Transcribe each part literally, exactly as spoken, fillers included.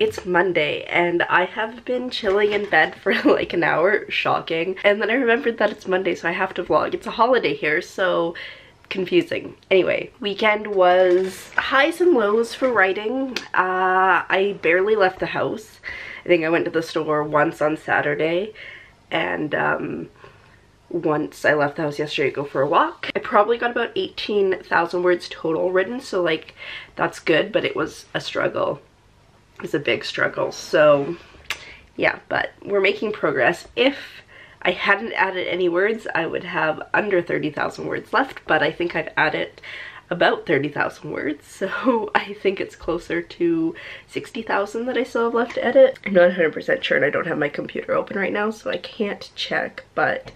It's Monday and I have been chilling in bed for like an hour, shocking. And then I remembered that it's Monday, so I have to vlog. It's a holiday here, so confusing. Anyway, weekend was highs and lows for writing. Uh, I barely left the house. I think I went to the store once on Saturday and um, once I left the house yesterday to go for a walk. I probably got about eighteen thousand words total written, so like that's good, but it was a struggle. Is a big struggle. So yeah, but we're making progress. If I hadn't added any words, I would have under thirty thousand words left, but I think I've added about thirty thousand words, so I think it's closer to sixty thousand that I still have left to edit. I'm not one hundred percent sure and I don't have my computer open right now, so I can't check, but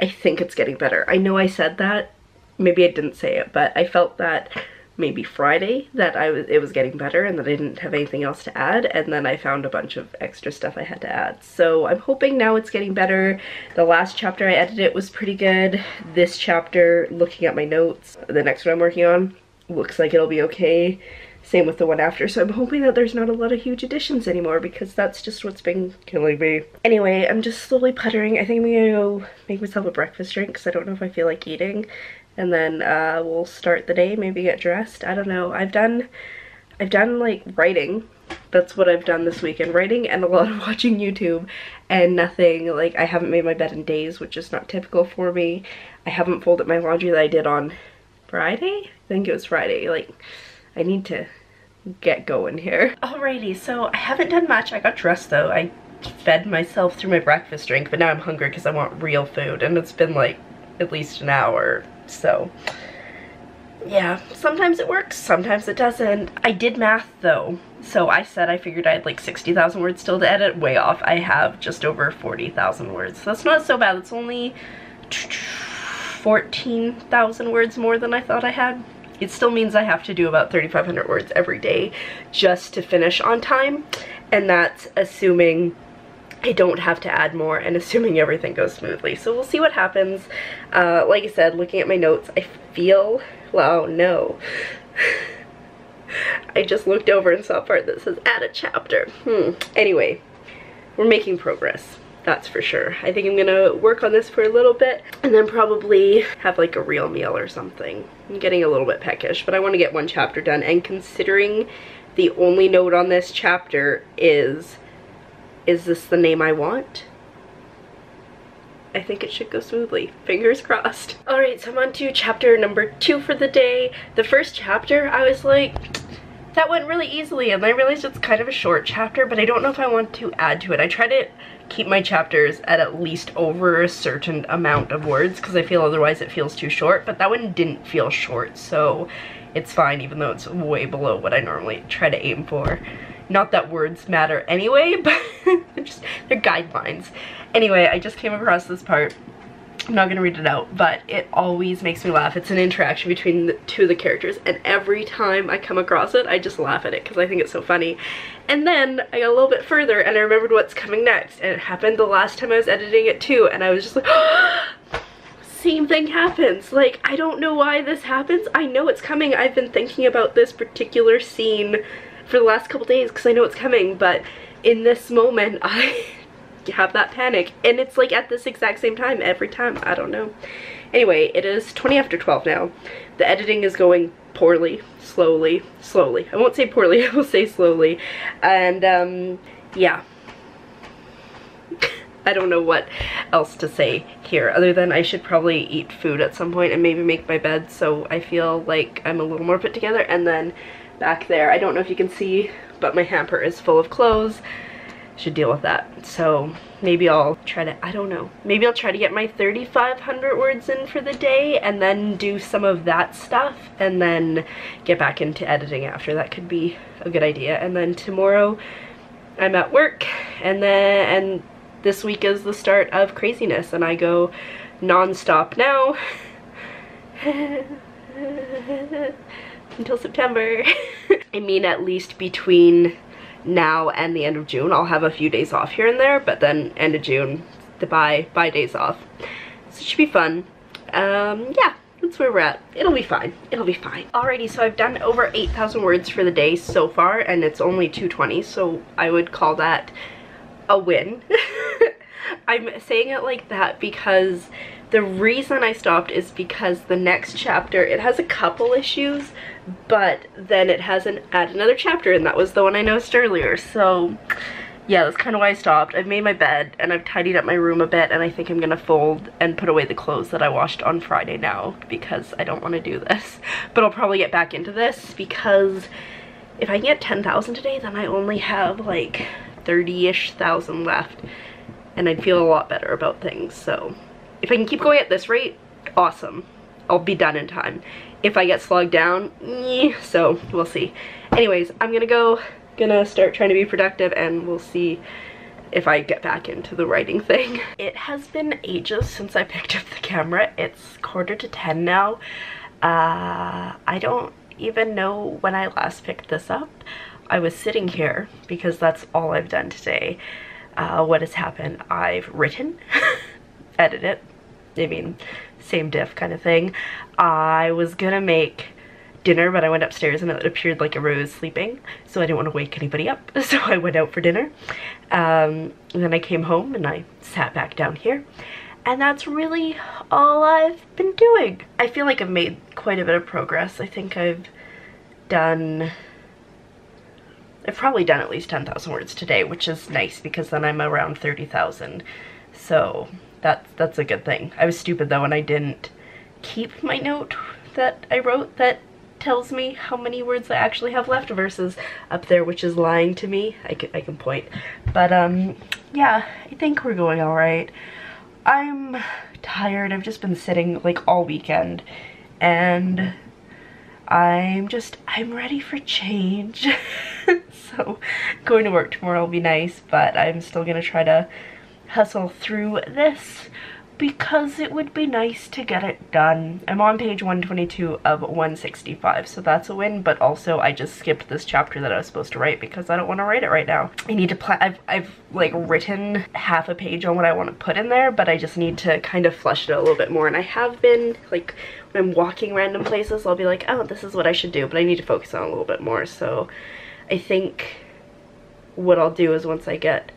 I think it's getting better. I know I said that, maybe I didn't say it, but I felt that maybe Friday that I was it was getting better and that I didn't have anything else to add, and then I found a bunch of extra stuff I had to add. So I'm hoping now it's getting better. The last chapter I edited was pretty good. This chapter, looking at my notes, the next one I'm working on, looks like it'll be okay. Same with the one after, so I'm hoping that there's not a lot of huge additions anymore because that's just what's been killing me. Anyway, I'm just slowly puttering. I think I'm gonna go make myself a breakfast drink because I don't know if I feel like eating. And then uh, we'll start the day, maybe get dressed. I don't know. I've done, I've done like writing. That's what I've done this weekend. Writing and a lot of watching YouTube and nothing. Like I haven't made my bed in days, which is not typical for me. I haven't folded my laundry that I did on Friday. I think it was Friday. Like I need to get going here. Alrighty, so I haven't done much. I got dressed though. I fed myself through my breakfast drink, but now I'm hungry because I want real food. And it's been like at least an hour. So yeah, sometimes it works, sometimes it doesn't. I did math though, so I said I figured I had like sixty thousand words still to edit. Way off, I have just over forty thousand words. So that's not so bad, it's only fourteen thousand words more than I thought I had. It still means I have to do about thirty-five hundred words every day just to finish on time, and that's assuming I don't have to add more and assuming everything goes smoothly. So we'll see what happens. Uh, like I said, looking at my notes, I feel, well, no. I just looked over and saw a part that says add a chapter. Hmm. Anyway, we're making progress. That's for sure. I think I'm gonna work on this for a little bit and then probably have like a real meal or something. I'm getting a little bit peckish, but I want to get one chapter done. And considering the only note on this chapter is, is this the name I want? I think it should go smoothly. Fingers crossed. Alright, so I'm on to chapter number two for the day. The first chapter, I was like, that went really easily, and I realized it's kind of a short chapter, but I don't know if I want to add to it. I try to keep my chapters at at least over a certain amount of words because I feel otherwise it feels too short, but that one didn't feel short, so it's fine even though it's way below what I normally try to aim for. Not that words matter anyway, but they're just, they're guidelines. Anyway, I just came across this part. I'm not gonna read it out, but it always makes me laugh. It's an interaction between the two of the characters, and every time I come across it, I just laugh at it because I think it's so funny. And then I got a little bit further and I remembered what's coming next, and it happened the last time I was editing it too, and I was just like, same thing happens. Like, I don't know why this happens. I know it's coming. I've been thinking about this particular scene for the last couple days because I know it's coming, but in this moment I have that panic, and it's like at this exact same time every time. I don't know. Anyway, it is twenty after twelve now. The editing is going poorly, slowly, slowly. I won't say poorly, I will say slowly. And um, yeah, I don't know what else to say here other than I should probably eat food at some point and maybe make my bed so I feel like I'm a little more put together. And then back there, I don't know if you can see, but my hamper is full of clothes. Should deal with that. So maybe I'll try to, I don't know, maybe I'll try to get my thirty-five hundred words in for the day and then do some of that stuff and then get back into editing after. That could be a good idea. And then tomorrow I'm at work, and then and this week is the start of craziness and I go non-stop now. until September. I mean, at least between now and the end of June, I'll have a few days off here and there, but then end of June, the bye, bye days off. So it should be fun. Um, yeah, that's where we're at. It'll be fine. It'll be fine. Alrighty, so I've done over eight thousand words for the day so far, and it's only two twenty, so I would call that a win. I'm saying it like that because the reason I stopped is because the next chapter, it has a couple issues, but then it has an add another chapter, and that was the one I noticed earlier. So yeah, that's kind of why I stopped. I've made my bed and I've tidied up my room a bit, and I think I'm gonna fold and put away the clothes that I washed on Friday now because I don't want to do this. But I'll probably get back into this because if I get ten thousand today, then I only have like thirty-ish thousand left, and I'd feel a lot better about things. So if I can keep going at this rate, awesome. I'll be done in time. If I get slogged down, eh, so we'll see. Anyways, I'm gonna go, gonna start trying to be productive, and we'll see if I get back into the writing thing. It has been ages since I picked up the camera. It's quarter to ten now. Uh, I don't even know when I last picked this up. I was sitting here because that's all I've done today. Uh, what has happened? I've written. Edit it. I mean, same diff kind of thing. I was gonna make dinner, but I went upstairs and it appeared like everyone was sleeping, so I didn't want to wake anybody up, so I went out for dinner. Um, and then I came home and I sat back down here, and that's really all I've been doing. I feel like I've made quite a bit of progress. I think I've done... I've probably done at least ten thousand words today, which is nice because then I'm around thirty thousand, so... That's, that's a good thing. I was stupid though and I didn't keep my note that I wrote that tells me how many words I actually have left versus up there, which is lying to me. I can, I can point. But um, yeah, I think we're going alright. I'm tired. I've just been sitting like all weekend and I'm just, I'm ready for change. So going to work tomorrow will be nice, but I'm still gonna try to hustle through this because it would be nice to get it done. I'm on page one twenty-two of one sixty-five, so that's a win, but also I just skipped this chapter that I was supposed to write because I don't want to write it right now. I need to plan. I've, I've like written half a page on what I want to put in there, but I just need to kind of flesh it out a little bit more, and I have been, like, when I'm walking random places, I'll be like, oh, this is what I should do, but I need to focus on it a little bit more. So I think what I'll do is once I get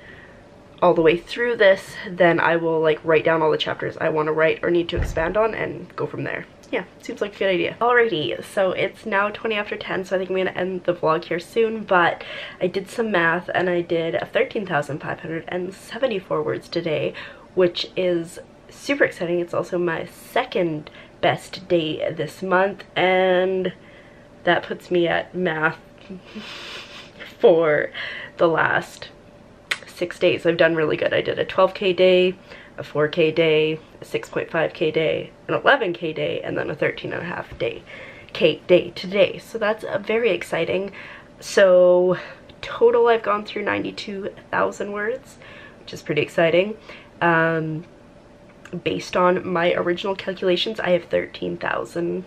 all the way through this, then I will like write down all the chapters I want to write or need to expand on and go from there. Yeah, seems like a good idea. Alrighty, so it's now twenty after ten, so I think I'm gonna end the vlog here soon, but I did some math and I did thirteen thousand five hundred seventy-four words today, which is super exciting. It's also my second best day this month, and that puts me at math for the last six days. I've done really good. I did a twelve K day, a four K day, a six point five K day, an eleven K day, and then a thirteen and a half day, K day today. So that's uh, very exciting. So total I've gone through ninety-two thousand words, which is pretty exciting. Um, based on my original calculations, I have thirteen thousand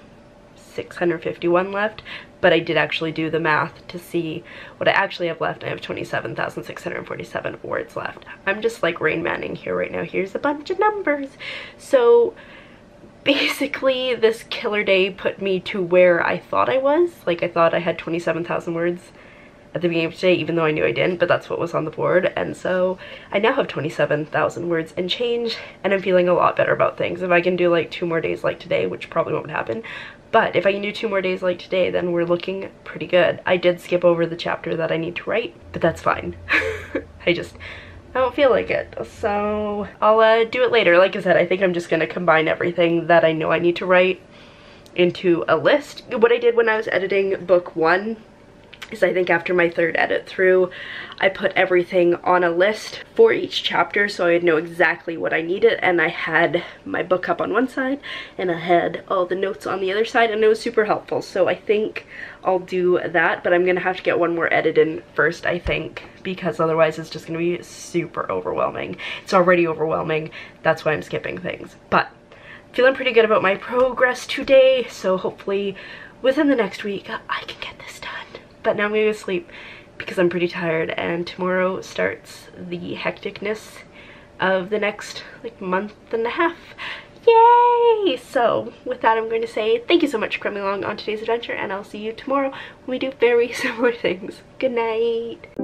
six hundred fifty-one left, but I did actually do the math to see what I actually have left. I have twenty-seven thousand six hundred forty-seven words left. I'm just like Rain Manning here right now. Here's a bunch of numbers. So basically this killer day put me to where I thought I was. Like, I thought I had twenty-seven thousand words at the beginning of today, even though I knew I didn't, but that's what was on the board. And so I now have twenty-seven thousand words and change, and I'm feeling a lot better about things. If I can do like two more days like today, which probably won't happen, but if I can do two more days like today, then we're looking pretty good. I did skip over the chapter that I need to write, but that's fine. I just, I don't feel like it, so I'll uh, do it later. Like I said, I think I'm just gonna combine everything that I know I need to write into a list. What I did when I was editing book one is I think after my third edit through, I put everything on a list for each chapter so I'd know exactly what I needed, and I had my book up on one side and I had all the notes on the other side, and it was super helpful. So I think I'll do that, but I'm going to have to get one more edit in first, I think, because otherwise it's just going to be super overwhelming. It's already overwhelming, that's why I'm skipping things. But feeling pretty good about my progress today, so hopefully within the next week I can get this done. But now I'm gonna go to sleep because I'm pretty tired, and tomorrow starts the hecticness of the next like month and a half. Yay! So with that, I'm going to say thank you so much for coming along on today's adventure, and I'll see you tomorrow when we do very similar things. Good night!